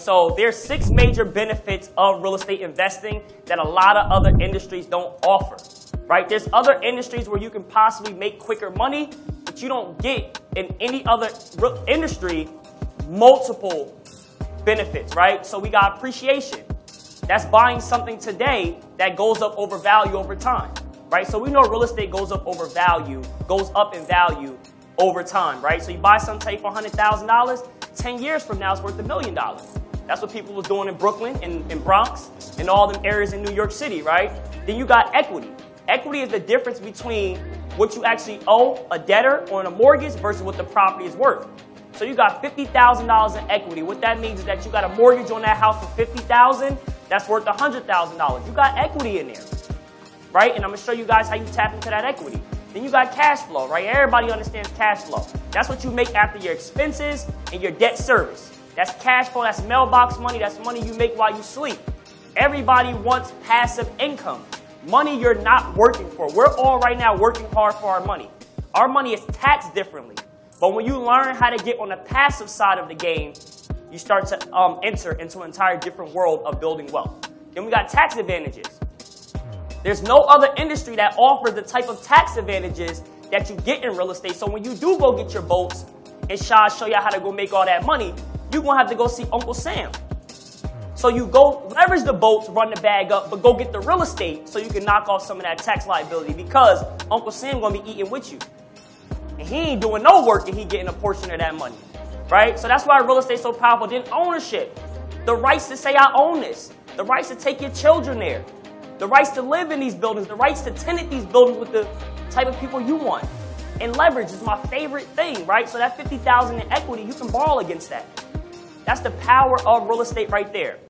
So there's 6 major benefits of real estate investing that a lot of other industries don't offer, right? There's other industries where you can possibly make quicker money, but you don't get in any other industry multiple benefits, right? So we got appreciation. That's buying something today that goes up over value over time, right? So we know real estate goes up in value over time, right? So you buy some tape for $100,000, 10 years from now it's worth $1 million. That's what people was doing in Brooklyn and Bronx and all them areas in New York City, right? Then you got equity. Equity is the difference between what you actually owe a debtor or in a mortgage versus what the property is worth. So you got $50,000 in equity. What that means is that you got a mortgage on that house for $50,000, that's worth $100,000. You got equity in there, right? And I'm gonna show you guys how you tap into that equity. Then you got cash flow, right? Everybody understands cash flow. That's what you make after your expenses and your debt service. That's cash flow, that's mailbox money, that's money you make while you sleep. Everybody wants passive income, money you're not working for. We're all right now working hard for our money. Our money is taxed differently. But when you learn how to get on the passive side of the game, you start to enter into an entire different world of building wealth. Then we got tax advantages. There's no other industry that offers the type of tax advantages that you get in real estate. So when you do go get your boats and show you how to go make all that money, you're gonna have to go see Uncle Sam. So you go leverage the boats, run the bag up, but go get the real estate so you can knock off some of that tax liability because Uncle Sam gonna be eating with you. And he ain't doing no work and he getting a portion of that money, right? So that's why real estate's so powerful. Then ownership, the rights to say I own this, the rights to take your children there, the rights to live in these buildings, the rights to tenant these buildings with the type of people you want. And leverage is my favorite thing, right? So that $50,000 in equity, you can borrow against that. That's the power of real estate right there.